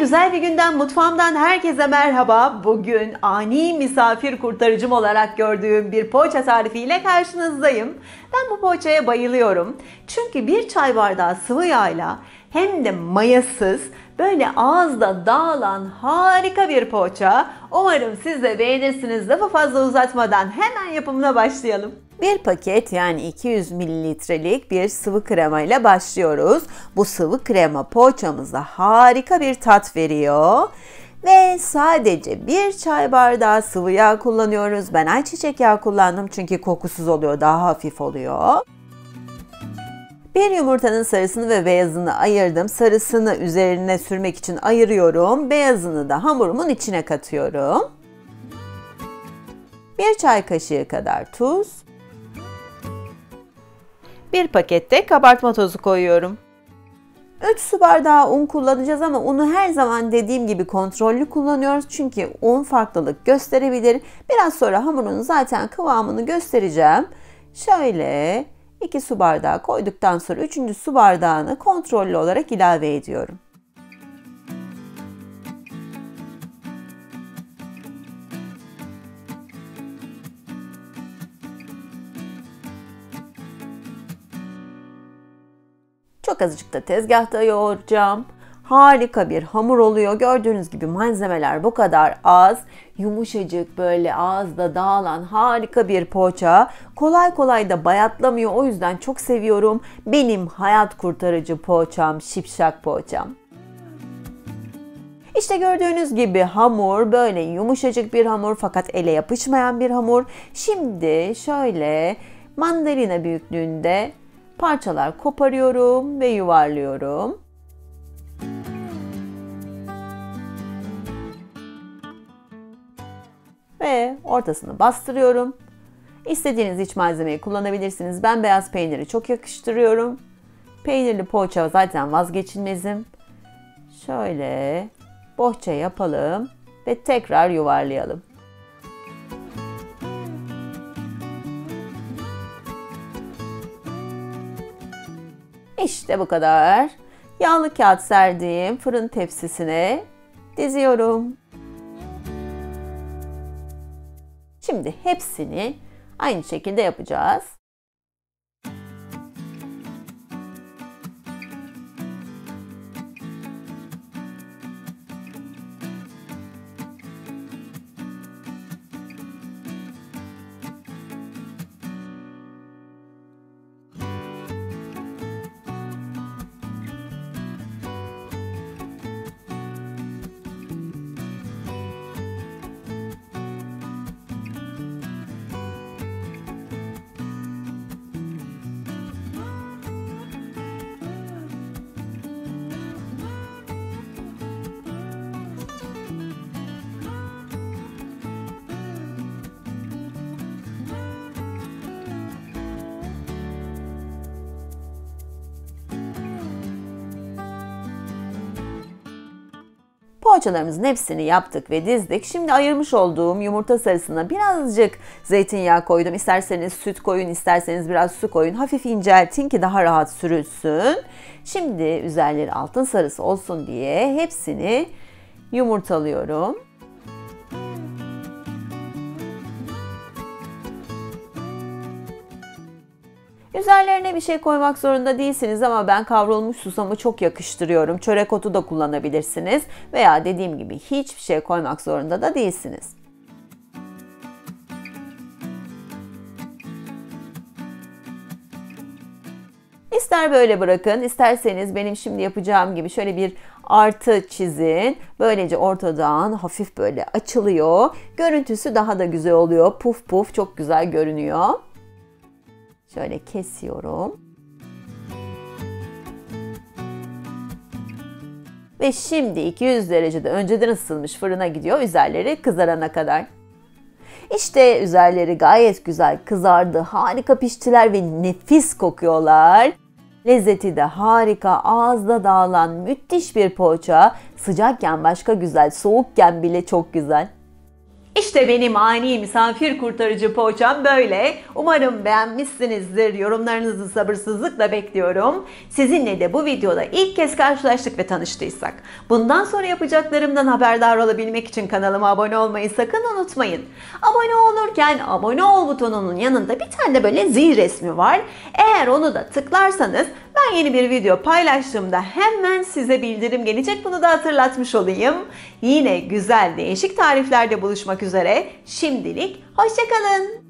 güzel bir günden mutfağımdan herkese merhaba. Bugün ani misafir kurtarıcım olarak gördüğüm bir poğaça tarifiyle karşınızdayım. Ben bu poğaçaya bayılıyorum. Çünkü bir çay bardağı sıvı yağla hem de mayasız böyle ağızda dağılan harika bir poğaça. Umarım siz de beğenirsiniz. Lafı fazla uzatmadan hemen yapımına başlayalım. Bir paket yani 200 mililitrelik bir sıvı krema ile başlıyoruz. Bu sıvı krema poğaçamıza harika bir tat veriyor. Ve sadece bir çay bardağı sıvı yağ kullanıyoruz. Ben ayçiçek yağı kullandım çünkü kokusuz oluyor, daha hafif oluyor. Bir yumurtanın sarısını ve beyazını ayırdım. Sarısını üzerine sürmek için ayırıyorum. Beyazını da hamurumun içine katıyorum. Bir çay kaşığı kadar tuz. Bir pakette kabartma tozu koyuyorum. 3 su bardağı un kullanacağız ama unu her zaman dediğim gibi kontrollü kullanıyoruz. Çünkü un farklılık gösterebilir. Biraz sonra hamurun zaten kıvamını göstereceğim. Şöyle 2 su bardağı koyduktan sonra 3. su bardağını kontrollü olarak ilave ediyorum. Çok azıcık da tezgahta yoğuracağım. Harika bir hamur oluyor. Gördüğünüz gibi malzemeler bu kadar az. Yumuşacık böyle ağızda dağılan harika bir poğaça. Kolay kolay da bayatlamıyor. O yüzden çok seviyorum. Benim hayat kurtarıcı poğaçam, şipşak poğaçam. İşte gördüğünüz gibi hamur böyle yumuşacık bir hamur fakat ele yapışmayan bir hamur. Şimdi şöyle mandalina büyüklüğünde parçalar koparıyorum ve yuvarlıyorum. Ve ortasını bastırıyorum. İstediğiniz iç malzemeyi kullanabilirsiniz. Ben beyaz peyniri çok yakıştırıyorum. Peynirli poğaça zaten vazgeçilmezim. Şöyle bohça yapalım ve tekrar yuvarlayalım. İşte bu kadar. Yağlı kağıt serdiğim fırın tepsisine diziyorum. Şimdi hepsini aynı şekilde yapacağız. Poğaçalarımızın hepsini yaptık ve dizdik. Şimdi ayırmış olduğum yumurta sarısına birazcık zeytinyağı koydum. İsterseniz süt koyun, isterseniz biraz su koyun. Hafif inceltin ki daha rahat sürülsün. Şimdi üzerleri altın sarısı olsun diye hepsini yumurtalıyorum. Üzerlerine bir şey koymak zorunda değilsiniz ama ben kavrulmuş susamı çok yakıştırıyorum. Çörek otu da kullanabilirsiniz veya dediğim gibi hiçbir şey koymak zorunda da değilsiniz. İster böyle bırakın, isterseniz benim şimdi yapacağım gibi şöyle bir artı çizin. Böylece ortadan hafif böyle açılıyor. Görüntüsü daha da güzel oluyor. Puf puf çok güzel görünüyor. Şöyle kesiyorum. Ve şimdi 200 derecede önceden ısıtılmış fırına gidiyor üzerleri kızarana kadar. İşte üzerleri gayet güzel kızardı. Harika piştiler ve nefis kokuyorlar. Lezzeti de harika. Ağızda dağılan müthiş bir poğaça. Sıcakken başka güzel, soğukken bile çok güzel. İşte benim ani misafir kurtarıcı poğaçam böyle. Umarım beğenmişsinizdir. Yorumlarınızı sabırsızlıkla bekliyorum. Sizinle de bu videoda ilk kez karşılaştık ve tanıştıysak, bundan sonra yapacaklarımdan haberdar olabilmek için kanalıma abone olmayı sakın unutmayın. Abone olurken abone ol butonunun yanında bir tane de böyle zil resmi var. Eğer onu da tıklarsanız ben yeni bir video paylaştığımda hemen size bildirim gelecek. Bunu da hatırlatmış olayım. Yine güzel değişik tariflerde buluşmak üzere. Şimdilik hoşça kalın.